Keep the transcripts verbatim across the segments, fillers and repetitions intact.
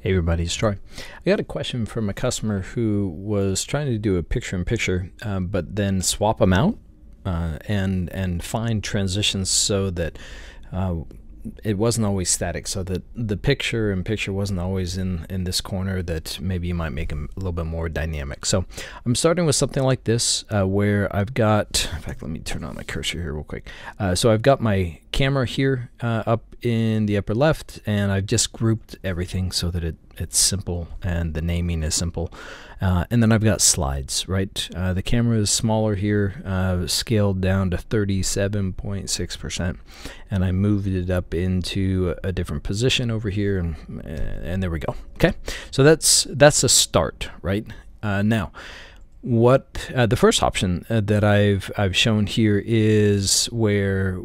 Hey everybody, it's Troy. I got a question from a customer who was trying to do a picture-in-picture, -picture, um, but then swap them out uh, and and find transitions so that uh, it wasn't always static, so that the picture-in-picture -picture wasn't always in, in this corner, that maybe you might make them a little bit more dynamic. So I'm starting with something like this uh, where I've got, in fact, let me turn on my cursor here real quick. Uh, so I've got my camera here uh, up in the upper left, and I've just grouped everything so that it it's simple and the naming is simple, uh, and then I've got slides, right? Uh, the camera is smaller here, uh, scaled down to thirty-seven point six percent, and I moved it up into a different position over here, and, and there we go. Okay, so that's that's a start, right? Uh, now what uh, the first option uh, that I've I've shown here is where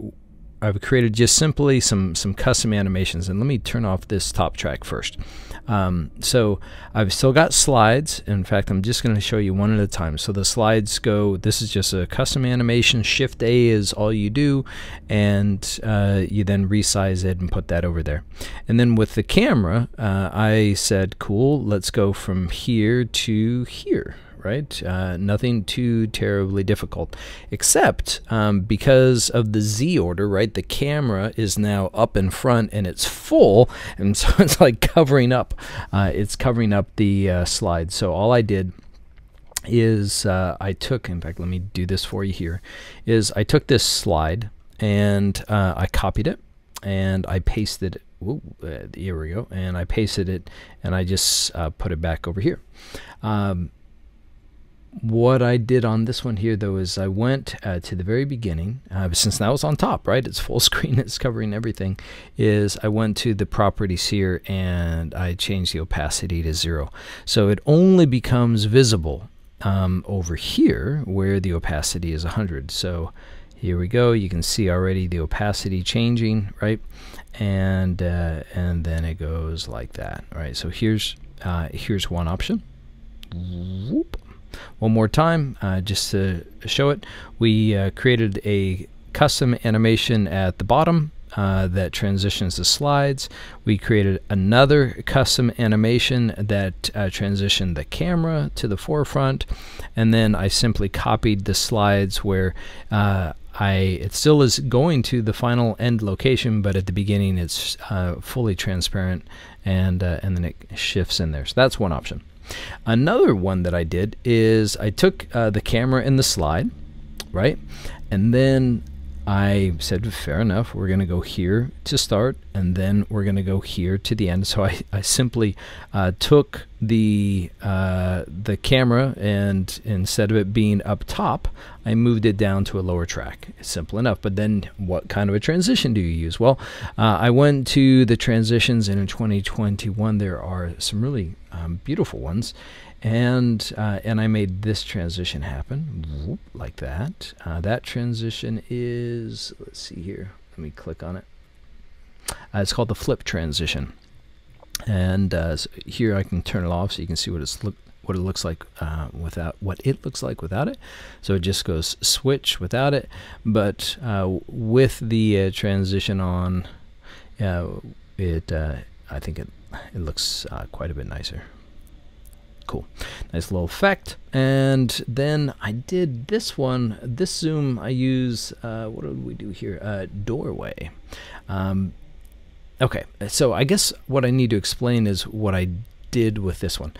I've created just simply some some custom animations, and let me turn off this top track first. Um, so I've still got slides. In fact, I'm just going to show you one at a time. So the slides go, this is just a custom animation, shift A is all you do, and uh, you then resize it and put that over there. And then with the camera, uh, I said, cool, let's go from here to here, right? Uh, nothing too terribly difficult, except um, because of the Z order, right? The camera is now up in front and it's full, and so it's like covering up. Uh, it's covering up the uh, slide. So all I did is uh, I took, in fact, let me do this for you here, is I took this slide and uh, I copied it and I pasted it. Ooh, uh, here we go. And I pasted it and I just uh, put it back over here. Um, What I did on this one here, though, is I went uh, to the very beginning, uh, since that was on top, right? It's full screen, it's covering everything, is I went to the properties here and I changed the opacity to zero. So it only becomes visible um, over here where the opacity is one hundred. So here we go, you can see already the opacity changing, right? And, uh, and then it goes like that, right? So here's, uh, here's one option. Whoop. One more time, uh, just to show it, we uh, created a custom animation at the bottom uh, that transitions the slides. We created another custom animation that uh, transitioned the camera to the forefront, and then I simply copied the slides where uh, I, it still is going to the final end location, but at the beginning it's uh, fully transparent, and, uh, and then it shifts in there. So that's one option. Another one that I did is I took uh, the camera and the slide, right? And then I said, fair enough, we're going to go here to start, and then we're going to go here to the end. So I, I simply uh, took the uh, the camera, and instead of it being up top, I moved it down to a lower track. It's simple enough. But then what kind of a transition do you use? Well, uh, I went to the transitions, and in twenty twenty-one there are some really um, beautiful ones, and uh, and I made this transition happen. Whoop, like that. Uh, that transition is, let's see here, let me click on it. Uh, it's called the flip transition. And uh, so here I can turn it off so you can see what it's look what it looks like uh, without what it looks like without it. So it just goes switch without it, but uh, with the uh, transition on, uh, it uh, I think it it looks uh, quite a bit nicer. Cool, nice little effect. And then I did this one, this zoom. I use uh, what did we do here? Uh, doorway. Um, Okay, so I guess what I need to explain is what I did with this one.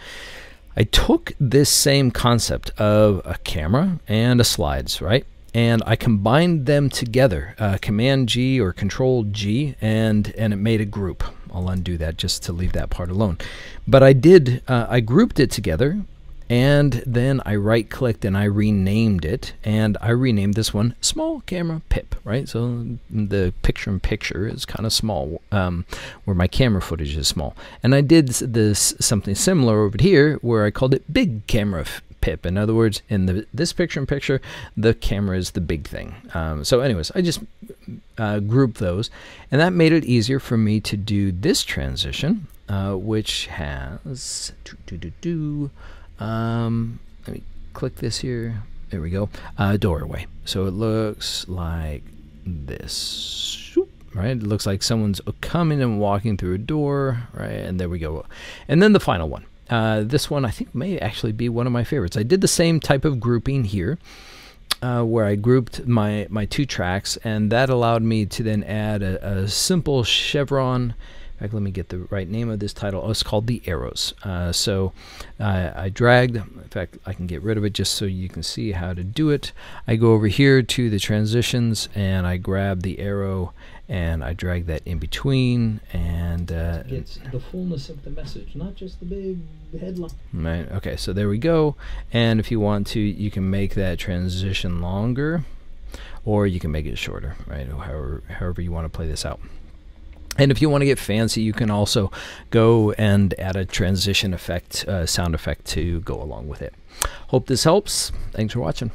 I took this same concept of a camera and a slides, right? And I combined them together, uh, Command G or Control G, and, and it made a group. I'll undo that just to leave that part alone. But I did, uh, I grouped it together, and then I right-clicked and I renamed it, and I renamed this one Small Camera Pip, right? So the picture-in-picture is kind of small, um, where my camera footage is small. And I did this something similar over here where I called it Big Camera Pip. In other words, in the, this picture-in-picture, the camera is the big thing. Um, so anyways, I just uh, grouped those, and that made it easier for me to do this transition, uh, which has... Doo -doo -doo -doo, Um, let me click this here. There we go. Uh, doorway. So it looks like this, right? It looks like someone's coming and walking through a door, right? And there we go. And then the final one. Uh, this one I think may actually be one of my favorites. I did the same type of grouping here, uh, where I grouped my, my two tracks, and that allowed me to then add a, a simple chevron. In fact, let me get the right name of this title. Oh, it's called The Arrows. Uh, so uh, I dragged, in fact, I can get rid of it just so you can see how to do it. I go over here to the transitions, and I grab the arrow, and I drag that in between, and uh, it's the fullness of the message, not just the big headline. Right. Okay, so there we go. And if you want to, you can make that transition longer, or you can make it shorter, right? However, however you want to play this out. And if you want to get fancy, you can also go and add a transition effect, uh, sound effect to go along with it. Hope this helps. Thanks for watching.